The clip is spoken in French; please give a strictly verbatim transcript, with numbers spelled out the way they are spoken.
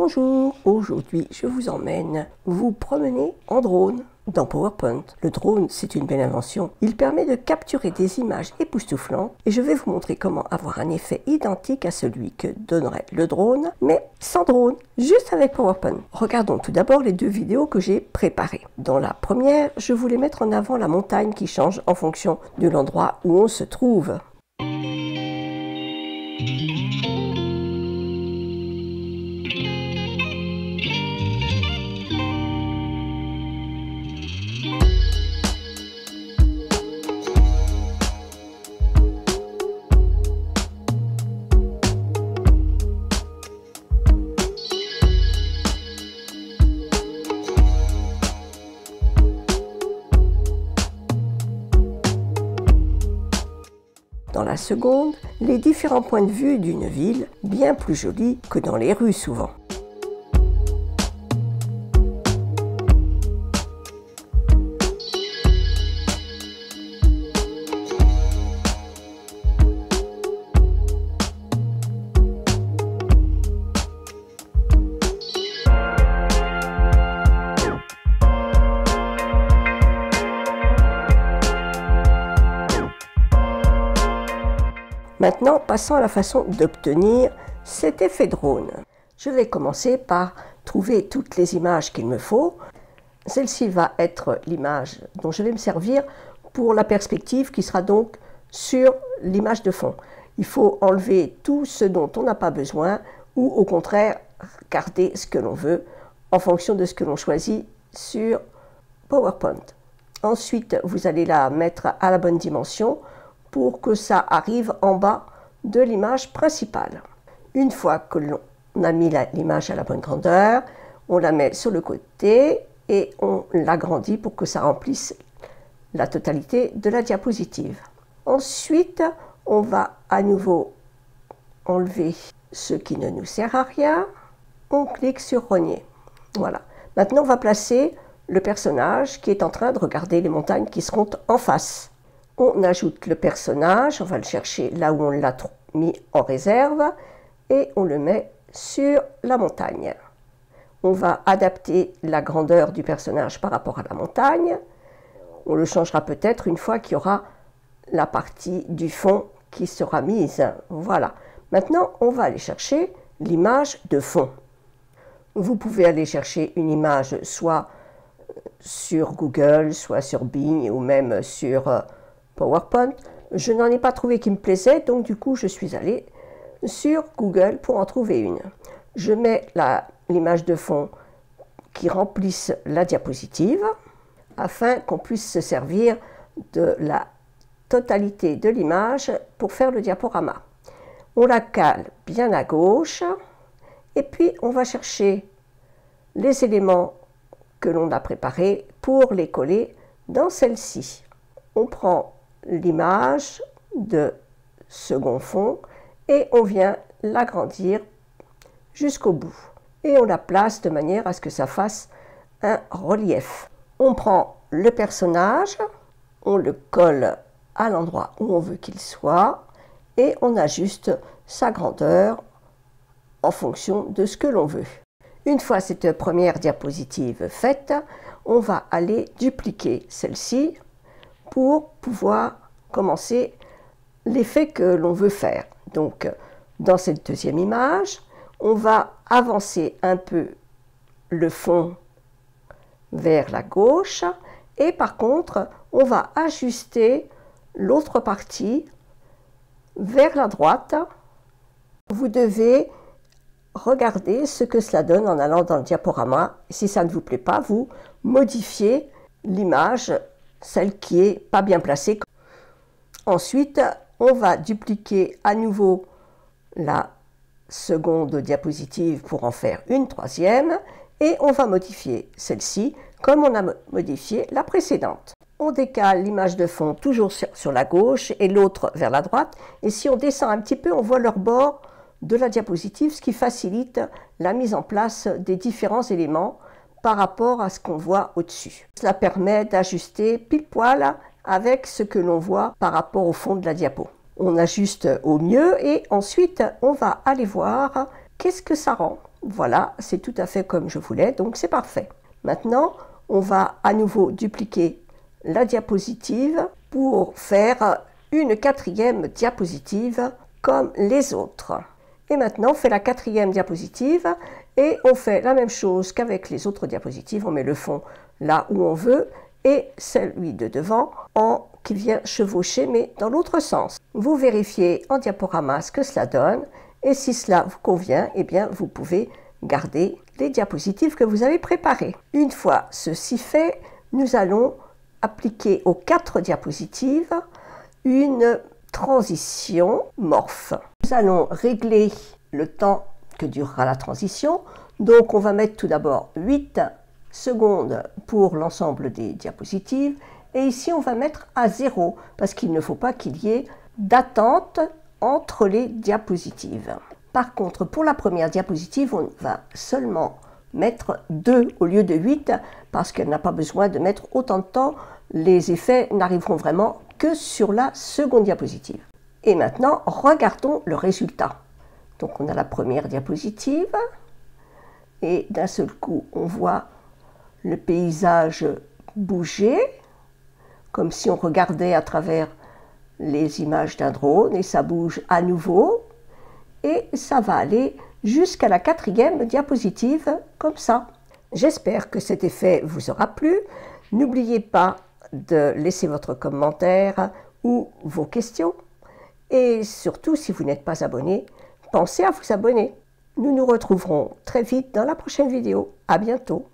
Bonjour, aujourd'hui je vous emmène vous promener en drone dans PowerPoint. Le drone, c'est une belle invention. Il permet de capturer des images époustouflantes et je vais vous montrer comment avoir un effet identique à celui que donnerait le drone, mais sans drone, juste avec PowerPoint. Regardons tout d'abord les deux vidéos que j'ai préparées. Dans la première, je voulais mettre en avant la montagne qui change en fonction de l'endroit où on se trouve. Dans la seconde, les différents points de vue d'une ville, bien plus jolie que dans les rues souvent. Maintenant, passons à la façon d'obtenir cet effet drone. Je vais commencer par trouver toutes les images qu'il me faut. Celle-ci va être l'image dont je vais me servir pour la perspective qui sera donc sur l'image de fond. Il faut enlever tout ce dont on n'a pas besoin ou au contraire garder ce que l'on veut en fonction de ce que l'on choisit sur PowerPoint. Ensuite, vous allez la mettre à la bonne dimension pour que ça arrive en bas de l'image principale. Une fois que l'on a mis l'image à la bonne grandeur, on la met sur le côté et on l'agrandit pour que ça remplisse la totalité de la diapositive. Ensuite, on va à nouveau enlever ce qui ne nous sert à rien. On clique sur rogner. Voilà. Maintenant, on va placer le personnage qui est en train de regarder les montagnes qui seront en face. On ajoute le personnage, on va le chercher là où on l'a mis en réserve et on le met sur la montagne. On va adapter la grandeur du personnage par rapport à la montagne. On le changera peut-être une fois qu'il y aura la partie du fond qui sera mise. Voilà. Maintenant, on va aller chercher l'image de fond. Vous pouvez aller chercher une image soit sur Google, soit sur Bing ou même sur PowerPoint. Je n'en ai pas trouvé qui me plaisait, donc du coup, je suis allée sur Google pour en trouver une. Je mets l'image de fond qui remplisse la diapositive afin qu'on puisse se servir de la totalité de l'image pour faire le diaporama. On la cale bien à gauche et puis on va chercher les éléments que l'on a préparés pour les coller dans celle-ci. On prend l'image de second fond et on vient l'agrandir jusqu'au bout et on la place de manière à ce que ça fasse un relief. On prend le personnage, on le colle à l'endroit où on veut qu'il soit et on ajuste sa grandeur en fonction de ce que l'on veut. Une fois cette première diapositive faite, on va aller dupliquer celle-ci pour pouvoir commencer l'effet que l'on veut faire. Donc, dans cette deuxième image, on va avancer un peu le fond vers la gauche et par contre, on va ajuster l'autre partie vers la droite. Vous devez regarder ce que cela donne en allant dans le diaporama. Si ça ne vous plaît pas, vous modifiez l'image, celle qui n'est pas bien placée. Ensuite, on va dupliquer à nouveau la seconde diapositive pour en faire une troisième et on va modifier celle-ci comme on a modifié la précédente. On décale l'image de fond toujours sur la gauche et l'autre vers la droite et si on descend un petit peu, on voit leur bord de la diapositive, ce qui facilite la mise en place des différents éléments par rapport à ce qu'on voit au-dessus. Cela permet d'ajuster pile poil avec ce que l'on voit par rapport au fond de la diapo. On ajuste au mieux et ensuite on va aller voir qu'est-ce que ça rend Voilà, c'est tout à fait comme je voulais, donc c'est parfait. Maintenant, on va à nouveau dupliquer la diapositive pour faire une quatrième diapositive comme les autres. Et maintenant, on fait la quatrième diapositive et on fait la même chose qu'avec les autres diapositives. On met le fond là où on veut et celui de devant en qui vient chevaucher, mais dans l'autre sens. Vous vérifiez en diaporama ce que cela donne et si cela vous convient, eh bien, vous pouvez garder les diapositives que vous avez préparées. Une fois ceci fait, nous allons appliquer aux quatre diapositives une transition morphe. Nous allons régler le temps que durera la transition. Donc on va mettre tout d'abord huit secondes pour l'ensemble des diapositives. Et ici on va mettre à zéro parce qu'il ne faut pas qu'il y ait d'attente entre les diapositives. Par contre, pour la première diapositive, on va seulement mettre deux au lieu de huit parce qu'elle n'a pas besoin de mettre autant de temps. Les effets n'arriveront vraiment que sur la seconde diapositive. Et maintenant, regardons le résultat. Donc on a la première diapositive et d'un seul coup, on voit le paysage bouger comme si on regardait à travers les images d'un drone et ça bouge à nouveau et ça va aller jusqu'à la quatrième diapositive comme ça. J'espère que cet effet vous aura plu. N'oubliez pas de laisser votre commentaire ou vos questions. Et surtout, si vous n'êtes pas abonné, pensez à vous abonner. Nous nous retrouverons très vite dans la prochaine vidéo. À bientôt.